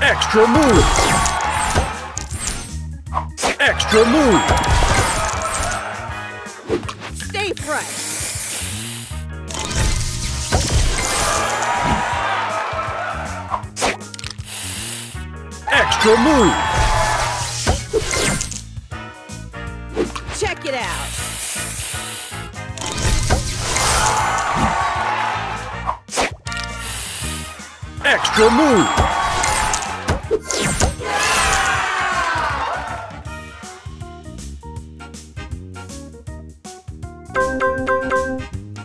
Extra move! Extra move! Stay fresh! Extra move! Check it out! Extra move!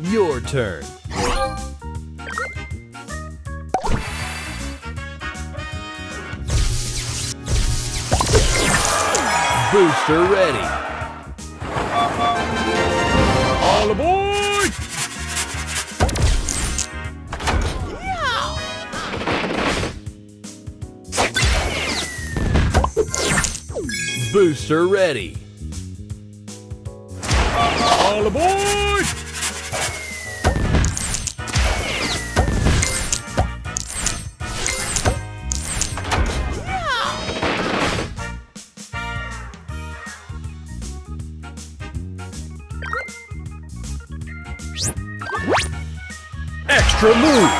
Your turn. Booster ready. All aboard! Yeah. Booster ready. All aboard! Extra move!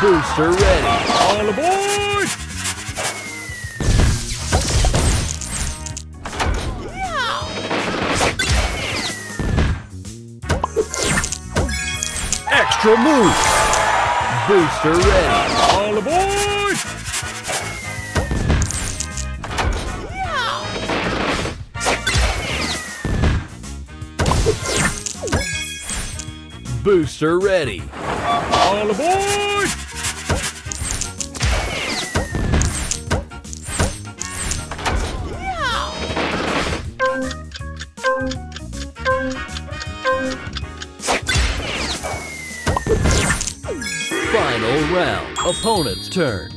Booster ready! All aboard! Yeah. Extra move! Booster ready! All aboard! Yeah. Booster ready. All aboard! Final round. Opponent's turn.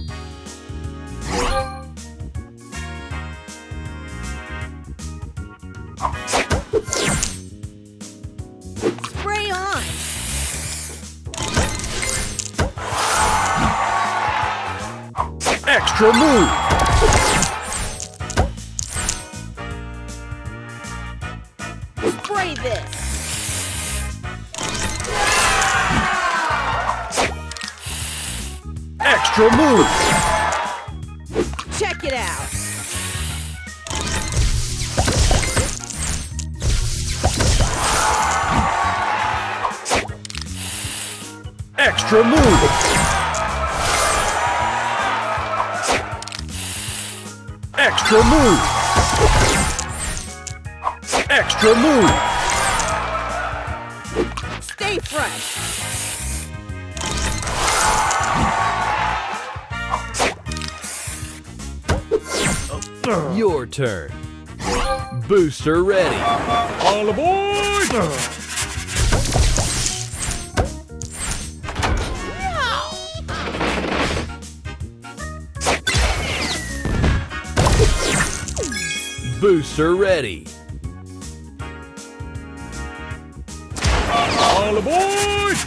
Spray on! Extra move! Spray this! Extra move! Check it out! Extra move! Extra move! Extra move! Stay fresh! Your turn. Booster ready. All aboard! Booster ready. All aboard!